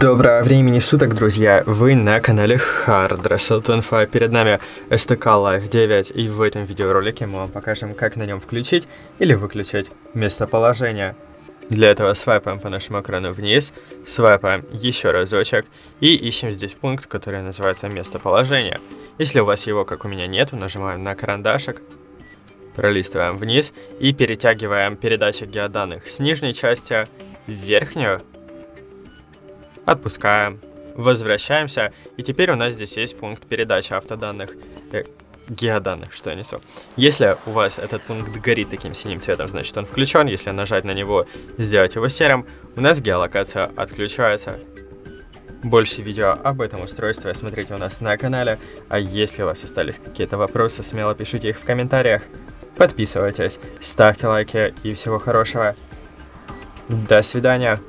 Доброго времени суток, друзья! Вы на канале HardResult.Info. Перед нами STK Life 9, и в этом видеоролике мы вам покажем, как на нем включить или выключить местоположение. Для этого свайпаем по нашему экрану вниз, свайпаем еще разочек и ищем здесь пункт, который называется местоположение. Если у вас его, как у меня, нет, нажимаем на карандашик, пролистываем вниз и перетягиваем передачу геоданных с нижней части в верхнюю. Отпускаем. Возвращаемся. И теперь у нас здесь есть пункт передачи автоданных. Геоданных, что я несу. Если у вас этот пункт горит таким синим цветом, значит он включен. Если нажать на него, сделать его серым, у нас геолокация отключается. Больше видео об этом устройстве смотрите у нас на канале. А если у вас остались какие-то вопросы, смело пишите их в комментариях. Подписывайтесь, ставьте лайки и всего хорошего. До свидания.